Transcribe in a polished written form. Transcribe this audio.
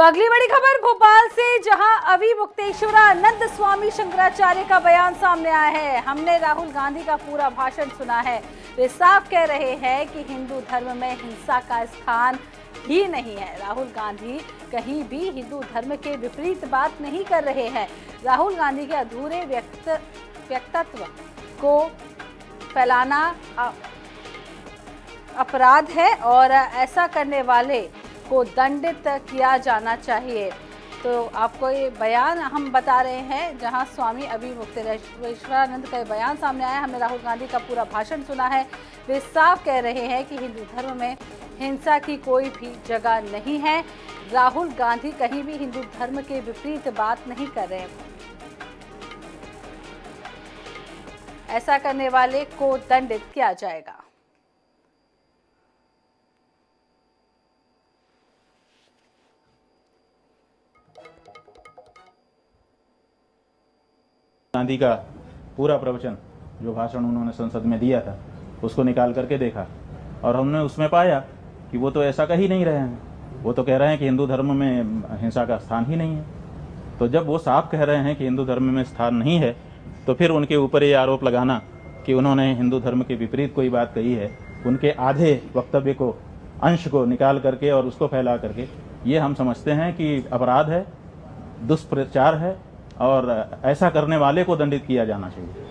तो अगली बड़ी खबर भोपाल से, जहां अविमुक्तेश्वरानंद स्वामी शंकराचार्य का बयान सामने आया है। हमने राहुल गांधी का पूरा भाषण सुना है। वे साफ कह रहे हैं कि हिंदू धर्म में हिंसा का स्थान ही नहीं है। राहुल गांधी कहीं भी हिंदू धर्म के विपरीत बात नहीं कर रहे हैं। राहुल गांधी के अधूरे व्यक्तित्व को फैलाना अपराध है और ऐसा करने वाले को दंडित किया जाना चाहिए। तो आपको ये बयान हम बता रहे हैं, जहां स्वामी अविमुक्तेश्वरानंद का बयान सामने आया। हमने राहुल गांधी का पूरा भाषण सुना है। वे साफ कह रहे हैं कि हिंदू धर्म में हिंसा की कोई भी जगह नहीं है। राहुल गांधी कहीं भी हिंदू धर्म के विपरीत बात नहीं कर रहे हैं। ऐसा करने वाले को दंडित किया जाएगा। गांधी का पूरा प्रवचन जो भाषण उन्होंने संसद में दिया था, उसको निकाल करके देखा और हमने उसमें पाया कि वो तो ऐसा कह ही नहीं रहे हैं। वो तो कह रहे हैं कि हिंदू धर्म में हिंसा का स्थान ही नहीं है। तो जब वो साफ कह रहे हैं कि हिंदू धर्म में स्थान नहीं है, तो फिर उनके ऊपर ये आरोप लगाना कि उन्होंने हिंदू धर्म के विपरीत कोई बात कही है, उनके आधे वक्तव्य को, अंश को निकाल करके और उसको फैला करके, ये हम समझते हैं कि अपराध है, दुष्प्रचार है और ऐसा करने वाले को दंडित किया जाना चाहिए।